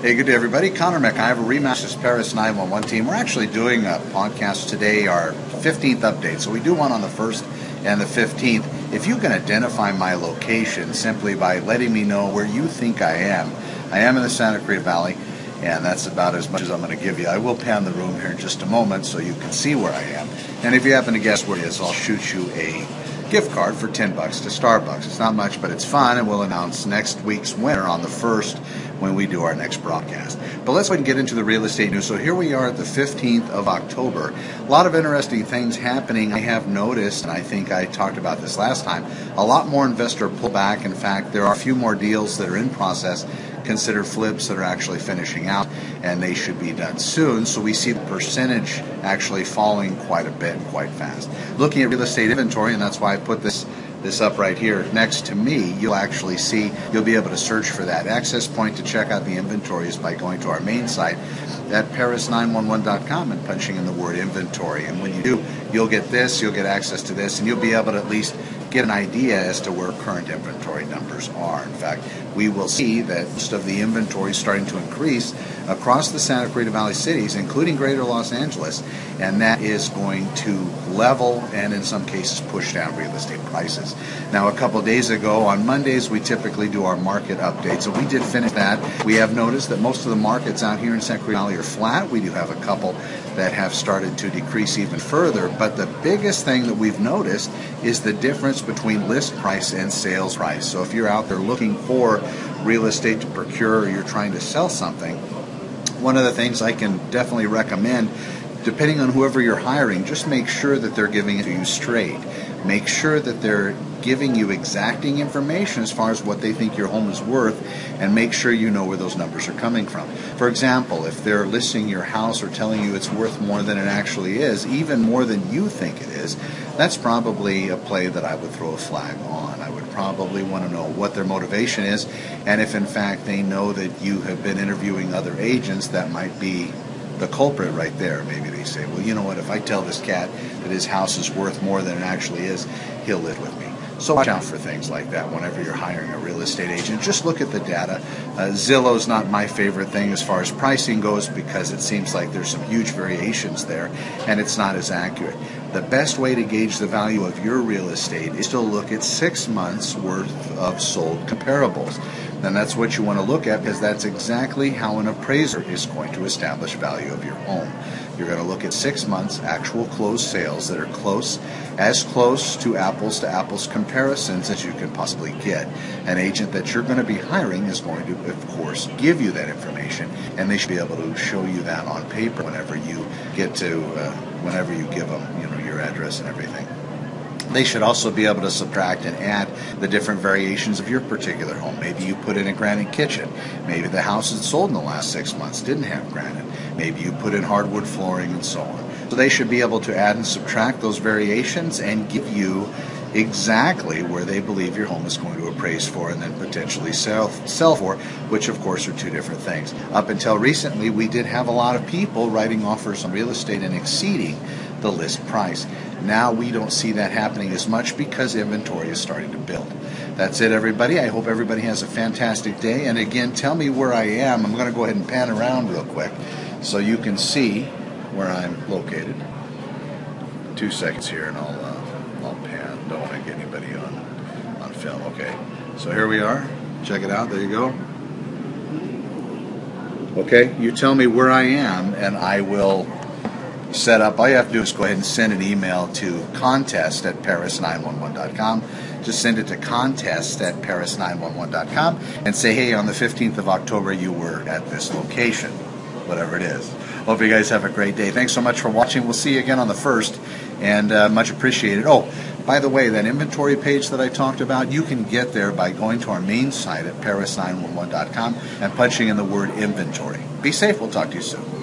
Hey, good day everybody. Connor with Honor. I have a Remax's Paris 911 team. We're actually doing a podcast today, our 15th update. So we do one on the 1st and the 15th. If you can identify my location simply by letting me know where you think I am. I am in the Santa Clarita Valley, and that's about as much as I'm going to give you. I will pan the room here in just a moment so you can see where I am. And if you happen to guess where it is, I'll shoot you a gift card for $10 to Starbucks. It's not much, but it's fun, and we'll announce next week's winner on the 1st when we do our next broadcast. But let's go ahead and get into the real estate news. So here we are at the 15th of October. A lot of interesting things happening. I have noticed, and I think I talked about this last time, a lot more investor pullback. In fact, there are a few more deals that are in process, considered flips, that are actually finishing out, and they should be done soon. So we see the percentage actually falling quite a bit and quite fast. Looking at real estate inventory, and that's why I put this up right here next to me, you'll be able to search for that. Access point to check out the inventories by going to our main site at paris911.com and punching in the word inventory. And when you do, you'll get this, you'll get access to this, and you'll be able to at least get an idea as to where current inventory numbers are. In fact, we will see that most of the inventory is starting to increase across the Santa Clarita Valley cities, including Greater Los Angeles, and that is going to level and in some cases push down real estate prices. Now, a couple days ago, on Mondays, we typically do our market updates, so we did finish that. We have noticed that most of the markets out here in Santa Clarita Valley are flat. We do have a couple that have started to decrease even further, but the biggest thing that we've noticed is the difference between list price and sales price. So if you're out there looking for real estate to procure, or you're trying to sell something, one of the things I can definitely recommend, depending on whoever you're hiring, just make sure that they're giving it to you straight. Make sure that they're giving you exacting information as far as what they think your home is worth, and make sure you know where those numbers are coming from. For example, if they're listing your house or telling you it's worth more than it actually is, even more than you think it is, that's probably a play that I would throw a flag on. I would probably want to know what their motivation is, and if in fact they know that you have been interviewing other agents, that might be the culprit right there. Maybe they say, well, you know what, if I tell this cat that his house is worth more than it actually is, he'll live with me. So watch out for things like that whenever you're hiring a real estate agent. Just look at the data. Zillow's not my favorite thing as far as pricing goes, because it seems like there's some huge variations there, and it's not as accurate. The best way to gauge the value of your real estate is to look at 6 months worth of sold comparables. Then that's what you want to look at, because that's exactly how an appraiser is going to establish value of your home. You're going to look at 6 months actual closed sales that are as close to apples comparisons as you can possibly get. An agent that you're going to be hiring is going to, of course, give you that information, and they should be able to show you that on paper whenever you get to, whenever you give them, your address and everything. They should also be able to subtract and add the different variations of your particular home. Maybe you put in a granite kitchen. Maybe the house that sold in the last 6 months didn't have granite. Maybe you put in hardwood flooring and so on. So they should be able to add and subtract those variations and give you exactly where they believe your home is going to appraise for and then potentially sell for, which of course are two different things. Up until recently, we did have a lot of people writing offers on real estate and exceeding the list price. Now we don't see that happening as much because inventory is starting to build. That's it, everybody. I hope everybody has a fantastic day. And again, tell me where I am. I'm going to go ahead and pan around real quick so you can see where I'm located. 2 seconds here, and I'll pan. Don't want to get anybody on film. Okay, so here we are. Check it out. There you go. Okay, you tell me where I am, and I will set up. All you have to do is go ahead and send an email to contest@paris911.com. Just send it to contest@paris911.com and say, hey, on the 15th of October, you were at this location, whatever it is. Hope you guys have a great day. Thanks so much for watching. We'll see you again on the 1st, and much appreciated. Oh, by the way, that inventory page that I talked about, you can get there by going to our main site at paris911.com and punching in the word inventory. Be safe. We'll talk to you soon.